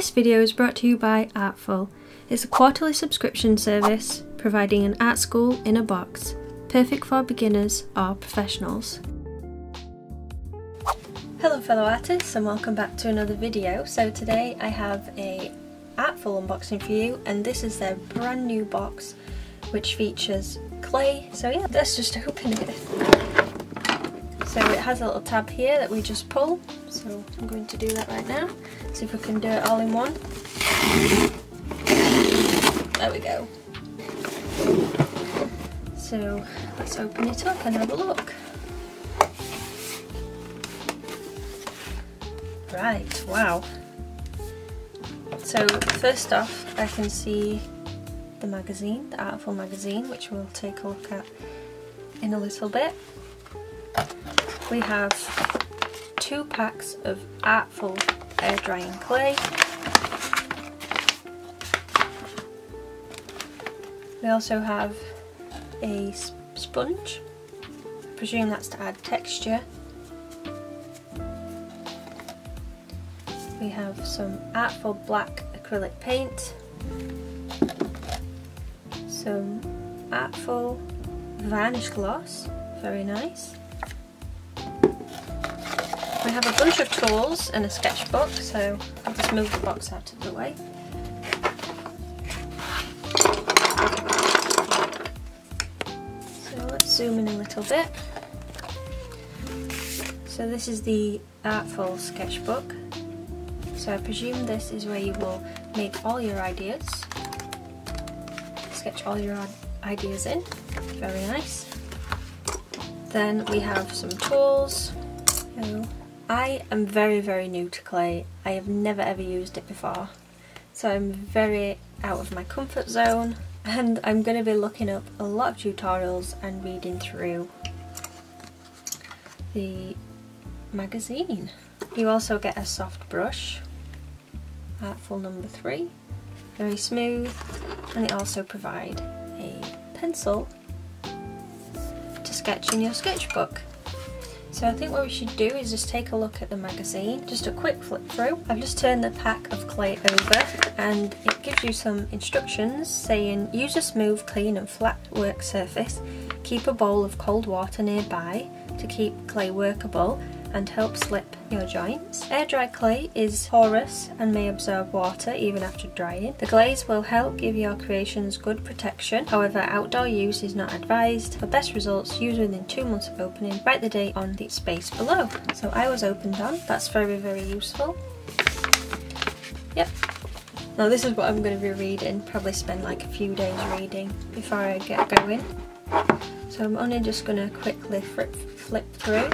This video is brought to you by Artful. It's a quarterly subscription service providing an art school in a box, perfect for beginners or professionals. Hello fellow artists and welcome back to another video. So today I have a Artful unboxing for you, and this is their brand new box which features clay. So yeah, let's just open it. So it has a little tab here that we just pull, so I'm going to do that right now. See if we can do it all in one. There we go. So let's open it up and have a look. Right, wow. So first off, I can see the magazine, the Artful magazine, which we'll take a look at in a little bit. We have 2 packs of Artful air drying clay. We also have a sponge. I presume that's to add texture. We have some Artful black acrylic paint, some Artful varnish gloss, very nice. We have a bunch of tools and a sketchbook, so I'll just move the box out of the way. So let's zoom in a little bit. So this is the Artful sketchbook. So I presume this is where you will make all your ideas, sketch all your ideas in, very nice. Then we have some tools. So I am very new to clay. I have never ever used it before, so I'm very out of my comfort zone, and I'm going to be looking up a lot of tutorials and reading through the magazine. You also get a soft brush, Artful number 3, very smooth, and they also provide a pencil to sketch in your sketchbook. So I think what we should do is just take a look at the magazine, just a quick flip through. I've just turned the pack of clay over and it gives you some instructions saying use a smooth, clean and flat work surface, keep a bowl of cold water nearby to keep clay workable and help slip your joints. Air dry clay is porous and may absorb water even after drying. The glaze will help give your creations good protection, however outdoor use is not advised. For best results, use within 2 months of opening. Write the date on the space below. So I was opened on, that's very useful. Yep. Now this is what I'm going to be reading, probably spend like a few days reading before I get going. So I'm only just going to quickly flip through.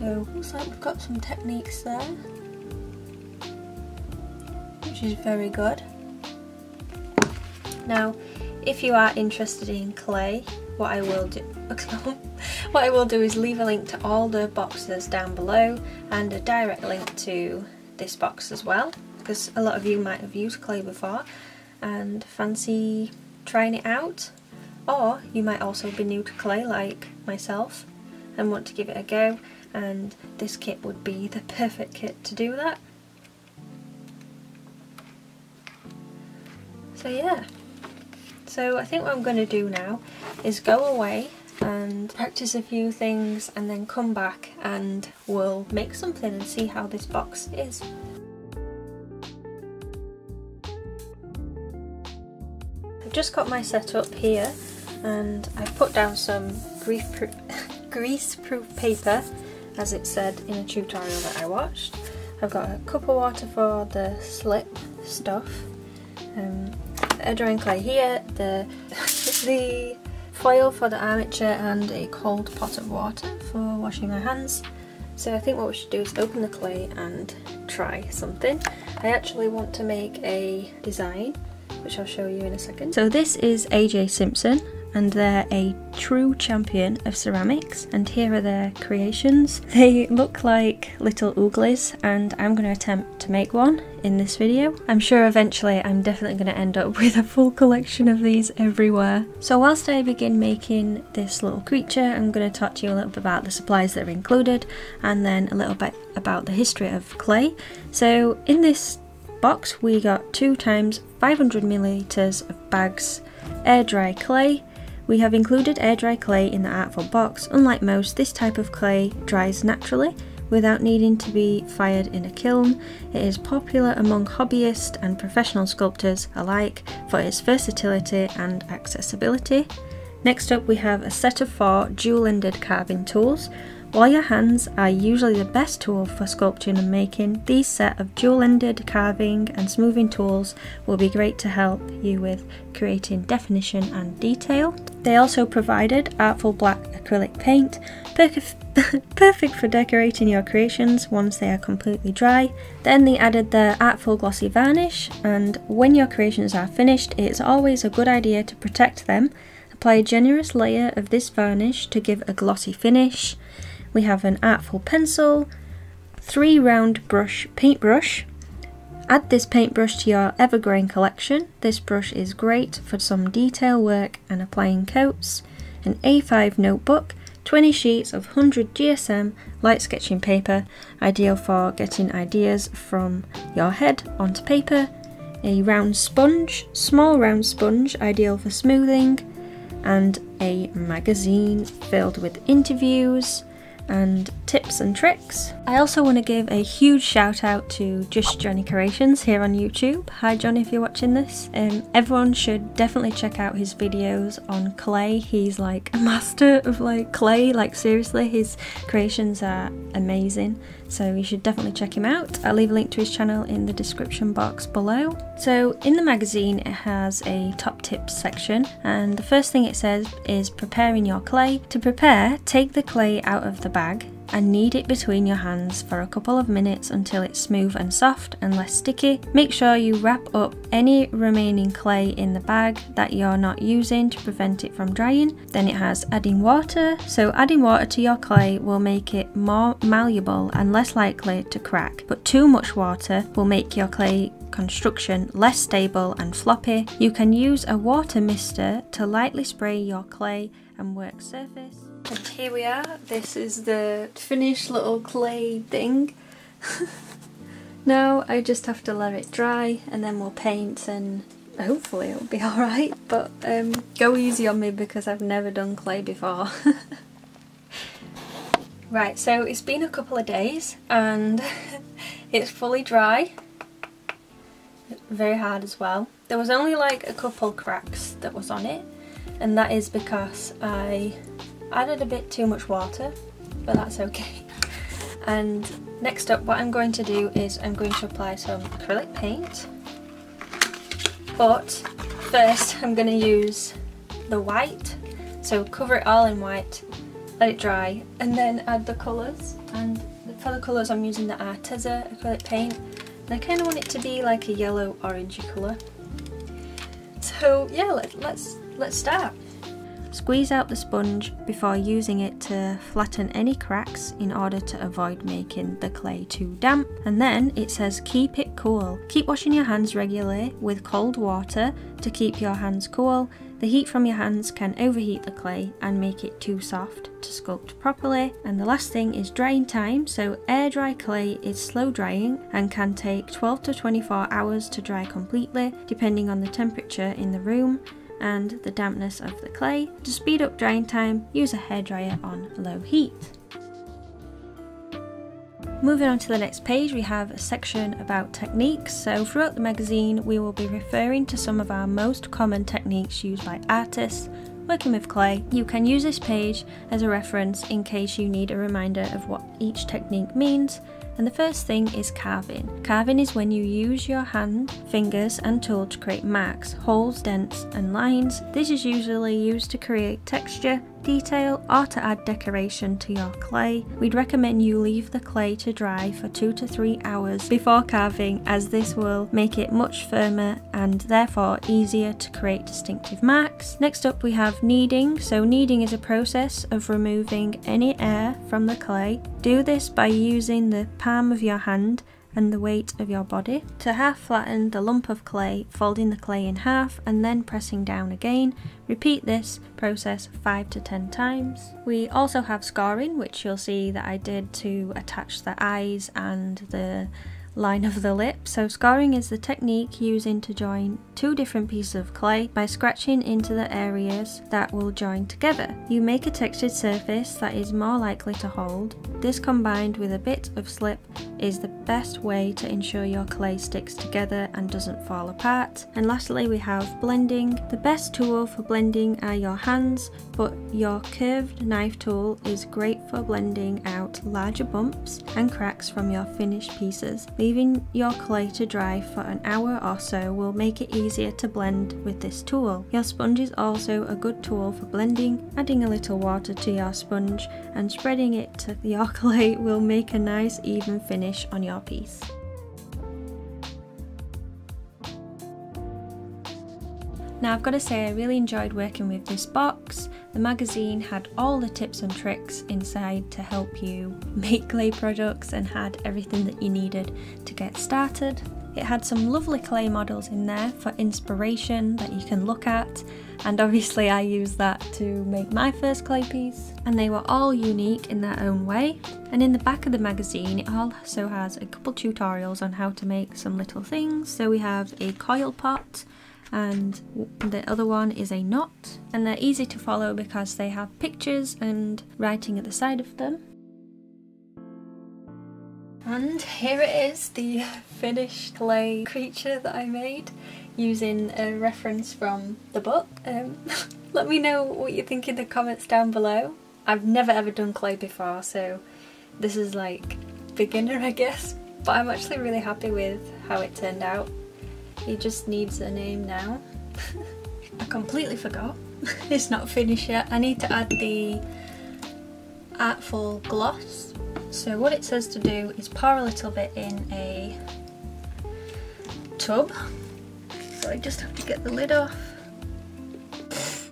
So looks like we've got some techniques there, which is very good. Now, if you are interested in clay, what I will do is leave a link to all the boxes down below and a direct link to this box as well, because a lot of you might have used clay before and fancy trying it out, or you might also be new to clay like myself and want to give it a go, and this kit would be the perfect kit to do that. So yeah, so I think what I'm going to do now is go away and practice a few things and then come back and we'll make something and see how this box is. I've just got my setup here and I've put down some greaseproof paper, as it said in a tutorial that I watched. I've got a cup of water for the slip stuff, air drying clay here, the foil for the armature, and a cold pot of water for washing my hands. So I think what we should do is open the clay and try something. I actually want to make a design, which I'll show you in a second. So this is AJ Simpson, and they're a true champion of ceramics, and here are their creations. They look like little ooglies and I'm going to attempt to make one in this video. I'm sure eventually I'm definitely going to end up with a full collection of these everywhere. So whilst I begin making this little creature, I'm going to talk to you a little bit about the supplies that are included and then a little bit about the history of clay. So in this box we got 2 × 500 ml of bags air dry clay. We have included air dry clay in the Artful box. Unlike most, this type of clay dries naturally without needing to be fired in a kiln. It is popular among hobbyists and professional sculptors alike for its versatility and accessibility. Next up, we have a set of 4 dual-ended carving tools. While your hands are usually the best tool for sculpting and making, these set of dual-ended carving and smoothing tools will be great to help you with creating definition and detail. They also provided Artful black acrylic paint, perfect for decorating your creations once they are completely dry. Then they added the Artful glossy varnish, and when your creations are finished, it's always a good idea to protect them. Apply a generous layer of this varnish to give a glossy finish. We have an Artful pencil, 3 round brush paintbrush. Add this paintbrush to your evergreen collection. This brush is great for some detail work and applying coats. An A5 notebook, 20 sheets of 100 GSM light sketching paper, ideal for getting ideas from your head onto paper. A round sponge, small round sponge, ideal for smoothing. And a magazine filled with interviews and tips and tricks. I also want to give a huge shout out to JustJohnnyCreations here on YouTube. Hi John, if you're watching this. Everyone should definitely check out his videos on clay. He's like a master of clay, seriously, his creations are amazing. So you should definitely check him out. I'll leave a link to his channel in the description box below. So in the magazine, it has a top tips section, and the first thing it says is preparing your clay. To prepare, take the clay out of the bag and knead it between your hands for a couple of minutes until it's smooth and soft and less sticky. Make sure you wrap up any remaining clay in the bag that you're not using to prevent it from drying. Then it has adding water. So adding water to your clay will make it more malleable and less likely to crack, but too much water will make your clay construction less stable and floppy. You can use a water mister to lightly spray your clay and work surface. And here we are, this is the finished little clay thing. Now I just have to let it dry and then we'll paint and hopefully it'll be alright, but go easy on me because I've never done clay before. Right, so it's been a couple of days and it's fully dry, very hard as well. There was only a couple cracks that was on it, and that is because I added a bit too much water, but that's okay. And next up, what I'm going to do is I'm going to apply some acrylic paint, but first I'm going to use the white, so cover it all in white, let it dry, and then add the colours. And for the colours I'm using the Arteza acrylic paint, and I kind of want it to be like a yellow orangey colour. So yeah, let's start. Squeeze out the sponge before using it to flatten any cracks in order to avoid making the clay too damp. And then it says keep it cool. Keep washing your hands regularly with cold water to keep your hands cool. The heat from your hands can overheat the clay and make it too soft to sculpt properly. And the last thing is drying time. So air dry clay is slow drying and can take 12 to 24 hours to dry completely, depending on the temperature in the room and the dampness of the clay. To speed up drying time, use a hairdryer on low heat. Moving on to the next page, we have a section about techniques. So throughout the magazine, we will be referring to some of our most common techniques used by artists working with clay. You can use this page as a reference in case you need a reminder of what each technique means. And the first thing is carving. Carving is when you use your hand, fingers and tool to create marks, holes, dents and lines. This is usually used to create texture, detail or to add decoration to your clay. We'd recommend you leave the clay to dry for 2 to 3 hours before carving, as this will make it much firmer and therefore easier to create distinctive marks. Next up we have kneading. So kneading is a process of removing any air from the clay. Do this by using the palm of your hand and the weight of your body to half flatten the lump of clay, folding the clay in half and then pressing down again. Repeat this process 5 to 10 times. We also have scoring, which you'll see that I did to attach the eyes and the line of the lip. So scoring is the technique using to join two different pieces of clay by scratching into the areas that will join together. You make a textured surface that is more likely to hold. This combined with a bit of slip is the best way to ensure your clay sticks together and doesn't fall apart. And lastly we have blending. The best tool for blending are your hands, but your curved knife tool is great for blending out larger bumps and cracks from your finished pieces. Leaving your clay to dry for an hour or so will make it easier to blend with this tool. Your sponge is also a good tool for blending. Adding a little water to your sponge and spreading it to your clay will make a nice even finish on your piece. Now I've got to say I really enjoyed working with this box. The magazine had all the tips and tricks inside to help you make clay products and had everything that you needed to get started. It had some lovely clay models in there for inspiration that you can look at, and obviously I used that to make my first clay piece, and they were all unique in their own way. And in the back of the magazine it also has a couple tutorials on how to make some little things. So we have a coil pot, and the other one is a knot, and they're easy to follow because they have pictures and writing at the side of them. And here it is, the finished clay creature that I made using a reference from the book. Let me know what you think in the comments down below. I've never ever done clay before, so this is like beginner I guess, but I'm actually really happy with how it turned out. He just needs a name now. I completely forgot. It's not finished yet. I need to add the Artful gloss. So what it says to do is pour a little bit in a tub. So I just have to get the lid off.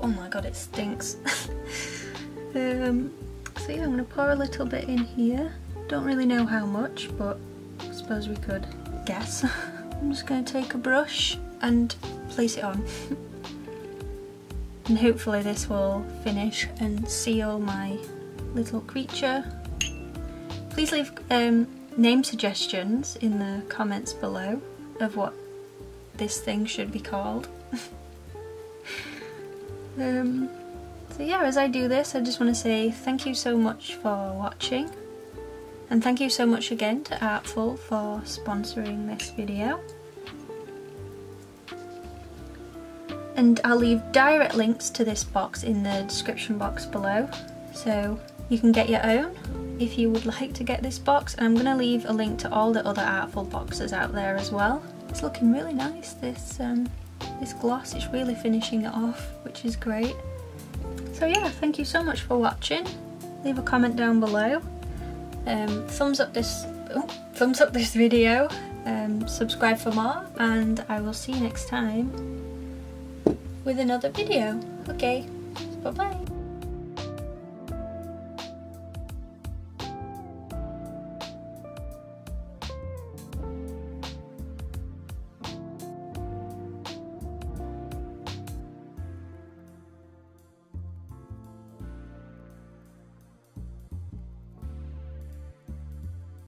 Oh my god, it stinks. So yeah, I'm going to pour a little bit in here. Don't really know how much, but I suppose we could guess. I'm just going to take a brush and place it on and hopefully this will finish and seal my little creature. Please leave name suggestions in the comments below of what this thing should be called. So yeah, as I do this I just want to say thank you so much for watching. And thank you so much again to Artful for sponsoring this video. And I'll leave direct links to this box in the description box below, so you can get your own if you would like to get this box. And I'm going to leave a link to all the other Artful boxes out there as well. It's looking really nice, this gloss. It's really finishing it off, which is great. So yeah, thank you so much for watching. Leave a comment down below. Thumbs up this video, subscribe for more, and I will see you next time with another video. Okay, bye bye.